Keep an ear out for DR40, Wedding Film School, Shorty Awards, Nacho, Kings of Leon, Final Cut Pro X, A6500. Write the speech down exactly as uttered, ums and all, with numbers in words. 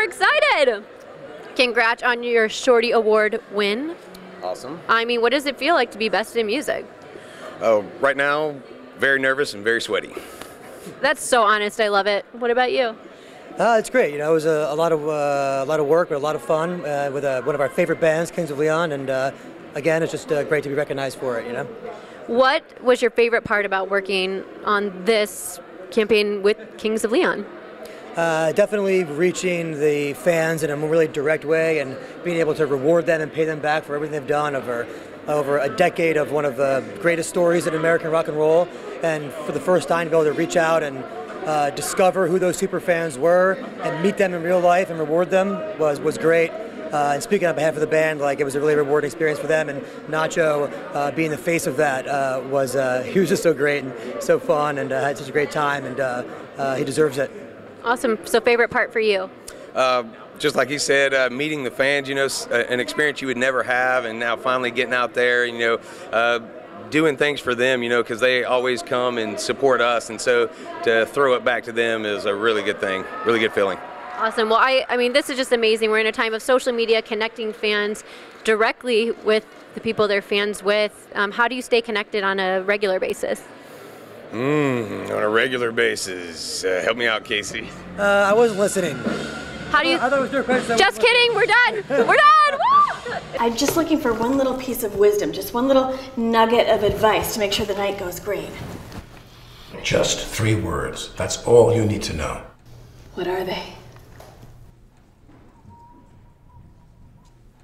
we're excited. Congrats on your Shorty Award win. Awesome. I mean, what does it feel like to be best in music? Oh, right now, very nervous and very sweaty. That's so honest. I love it. What about you? Uh, it's great. You know, it was a, a lot of uh, a lot of work, but a lot of fun uh, with uh, one of our favorite bands, Kings of Leon, and uh, again, it's just uh, great to be recognized for it. You know. What was your favorite part about working on this campaign with Kings of Leon? Uh, definitely reaching the fans in a really direct way and being able to reward them and pay them back for everything they've done over over a decade of one of the greatest stories in American rock and roll, and for the first time to be able to reach out and uh, discover who those super fans were and meet them in real life and reward them was, was great. Uh, and speaking on behalf of the band, like, it was a really rewarding experience for them, and Nacho uh, being the face of that uh, was, uh, he was just so great and so fun and uh, had such a great time, and uh, uh, he deserves it. Awesome. So favorite part for you? Uh, just like he said, uh, meeting the fans, you know, an experience you would never have, and now finally getting out there, you know, uh, doing things for them, you know, because they always come and support us, and so to throw it back to them is a really good thing, really good feeling. Awesome. Well, I, I mean, this is just amazing. We're in a time of social media, connecting fans directly with the people they're fans with. Um, how do you stay connected on a regular basis? Mm, on a regular basis. Uh, help me out, Casey. Uh, I wasn't listening. How do you? I thought it was your question. Just kidding. We're done. We're done. Woo! I'm just looking for one little piece of wisdom, just one little nugget of advice to make sure the night goes green. Just three words. That's all you need to know. What are they?